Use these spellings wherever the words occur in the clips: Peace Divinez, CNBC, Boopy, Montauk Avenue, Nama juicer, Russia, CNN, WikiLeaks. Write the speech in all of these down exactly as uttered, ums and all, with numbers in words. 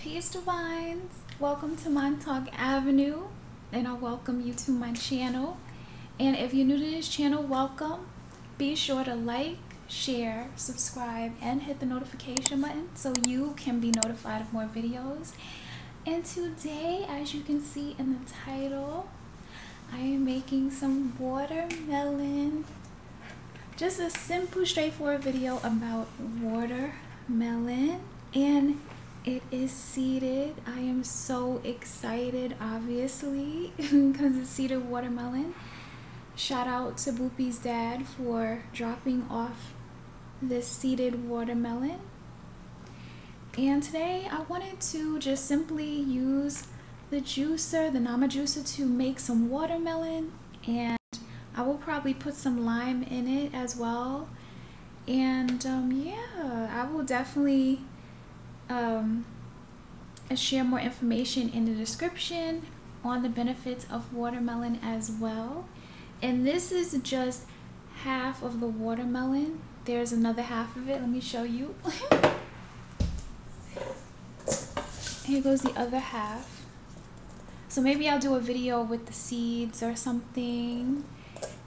Peace Divinez, welcome to Montauk Avenue, and I welcome you to my channel. And if you're new to this channel, welcome. Be sure to like, share, subscribe, and hit the notification button so you can be notified of more videos. And today, as you can see in the title, I am making some watermelon. Just a simple, straightforward video about watermelon, and it is seeded. I am so excited, obviously, because it's seeded watermelon. Shout out to Boopy's dad for dropping off this seeded watermelon. And today I wanted to just simply use the juicer, the Nama juicer, to make some watermelon. And I will probably put some lime in it as well. And um, yeah, I will definitely Um, share more information in the description on the benefits of watermelon as well. And this is just half of the watermelon. There's another half of it. Let me show you. Here goes the other half. So maybe I'll do a video with the seeds or something.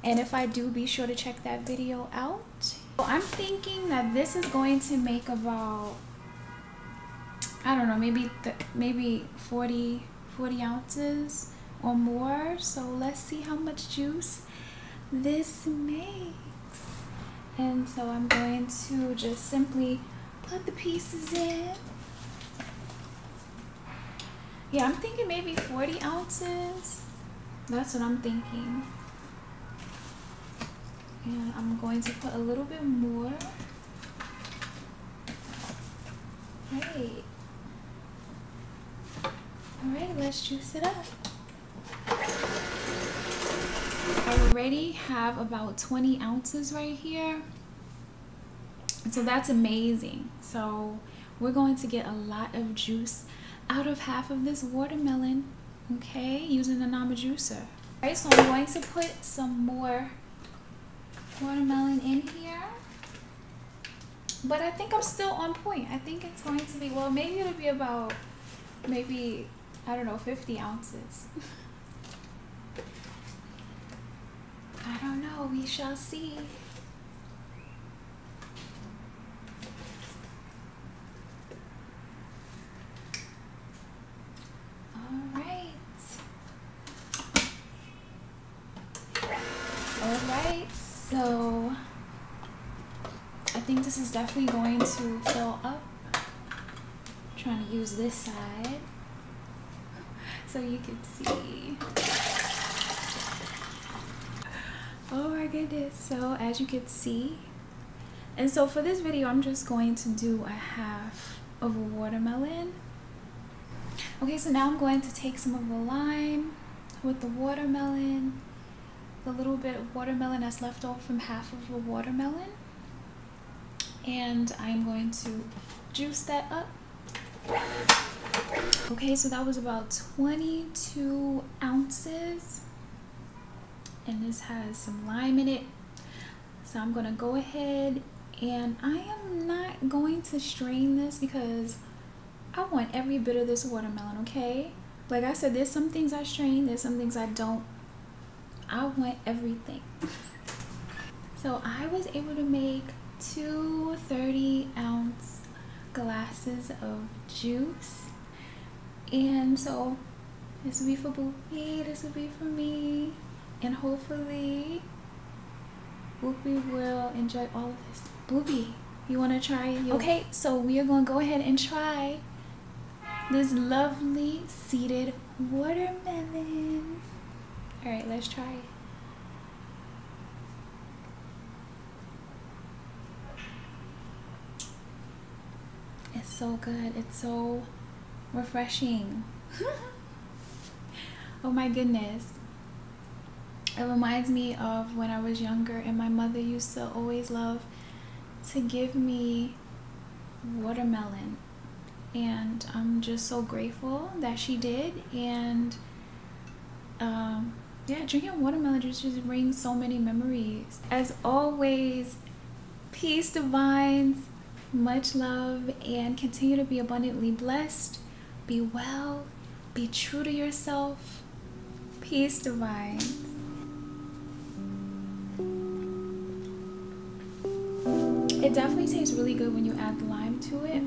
And if I do, be sure to check that video out. So I'm thinking that this is going to make about, I don't know, maybe maybe forty, forty ounces or more. So let's see how much juice this makes. And so I'm going to just simply put the pieces in. Yeah, I'm thinking maybe forty ounces. That's what I'm thinking. And I'm going to put a little bit more. Hey. Alright, let's juice it up. I already have about twenty ounces right here. So that's amazing. So we're going to get a lot of juice out of half of this watermelon, okay, using the Nama juicer. Alright, so I'm going to put some more watermelon in here. But I think I'm still on point. I think it's going to be, well, maybe it'll be about, maybe, I don't know, fifty ounces. I don't know, we shall see. All right. All right, so I think this is definitely going to fill up. I'm trying to use this side so you can see. Oh my goodness, so as you can see, and so for this video I'm just going to do a half of a watermelon. Okay, so now I'm going to take some of the lime with the watermelon, the little bit of watermelon that's left off from half of the watermelon, and I'm going to juice that up. Okay, so that was about twenty-two ounces, and this has some lime in it. So I'm gonna go ahead, and I am not going to strain this because I want every bit of this watermelon, okay? Like I said, there's some things I strain, there's some things I don't. I want everything. So I was able to make two thirty ounce glasses of juice. And so this will be for Boopy, this will be for me, and hopefully Boopy will enjoy all of this. Boopy, you want to try it? Okay, so we are going to go ahead and try this lovely seeded watermelon. All right, let's try it. It's so good. It's so refreshing. Oh my goodness. It reminds me of when I was younger and my mother used to always love to give me watermelon. And I'm just so grateful that she did. And um, yeah, drinking watermelon juice just brings so many memories. As always, Peace Divinez. Much love, and continue to be abundantly blessed. Be well, be true to yourself. Peace Divinez. It definitely tastes really good when you add lime to it.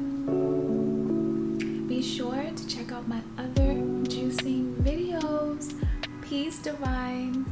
Be sure to check out my other juicing videos. Peace Divinez.